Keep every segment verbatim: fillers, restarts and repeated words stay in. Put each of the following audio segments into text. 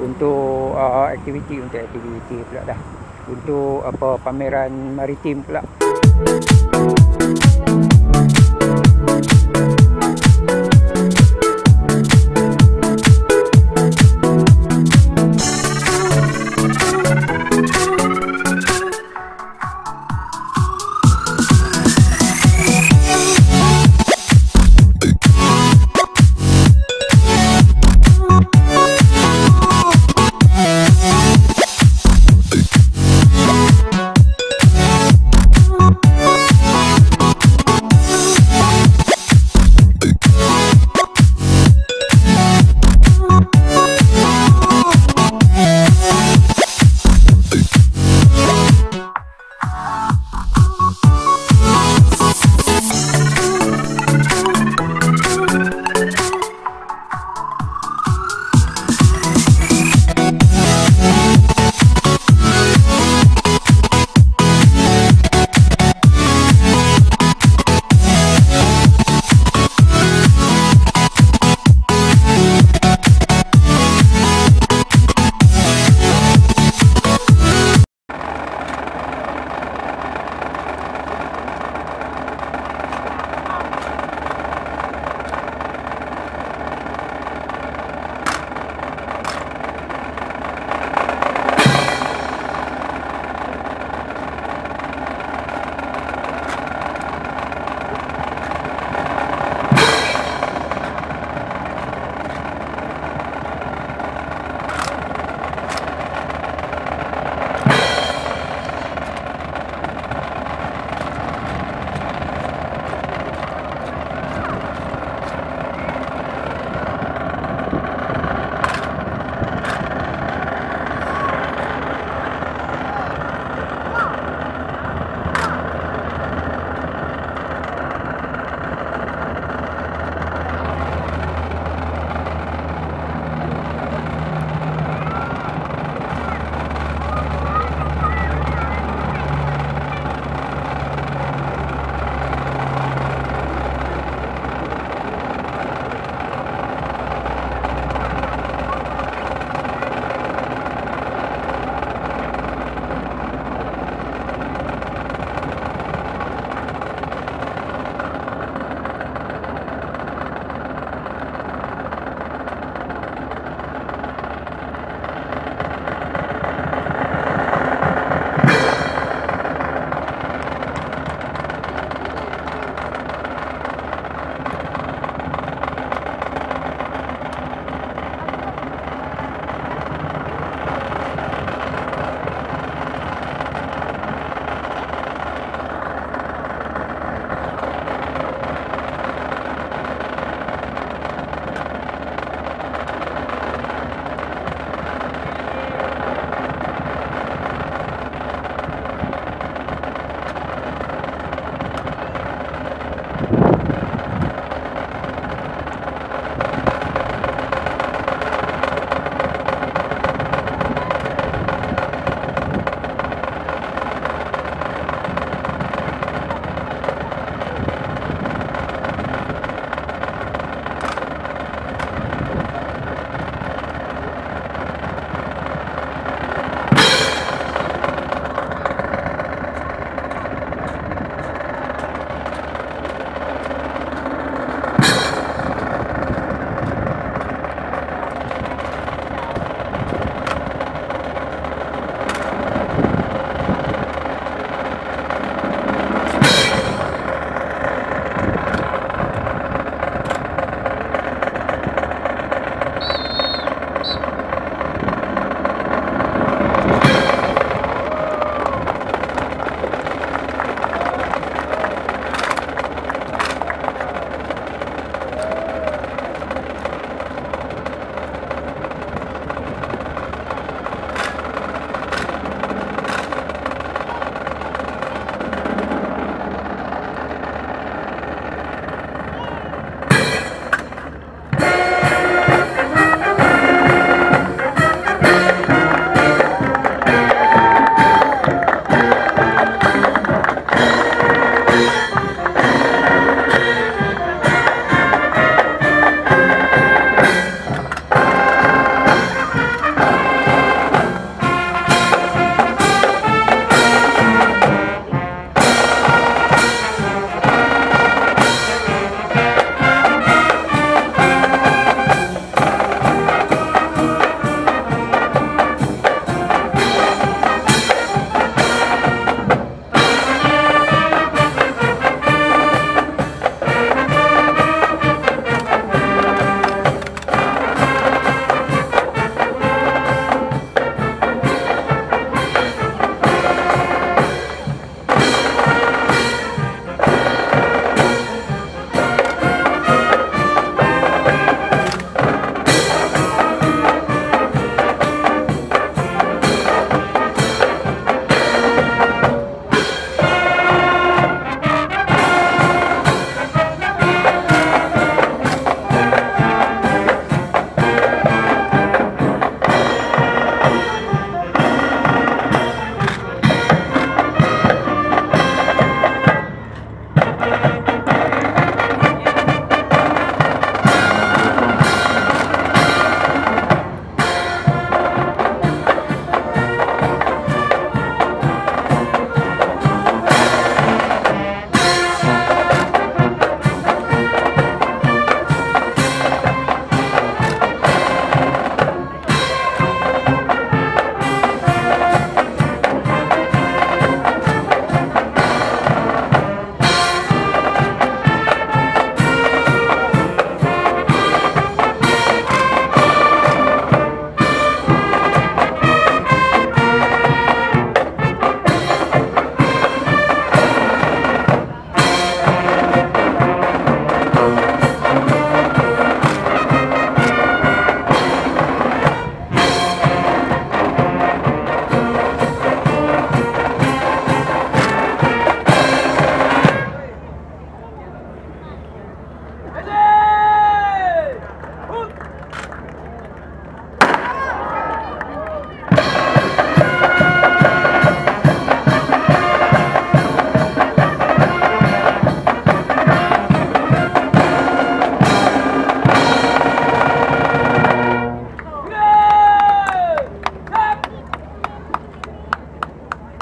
Untuk uh, aktiviti untuk aktiviti pula dah. Untuk apa pameran maritim pula.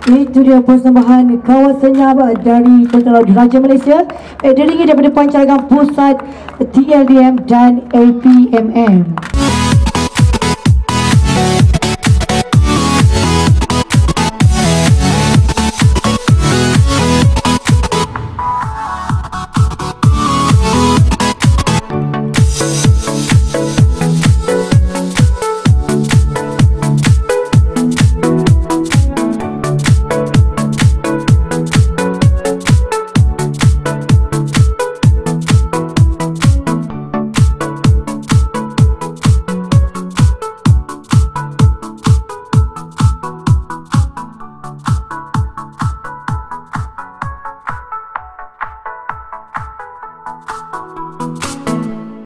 Itu dia persembahan kawasannya dari Tentera Laut Diraja Malaysia, eh, daripada Pancarangan Pusat T L D M dan A P M M.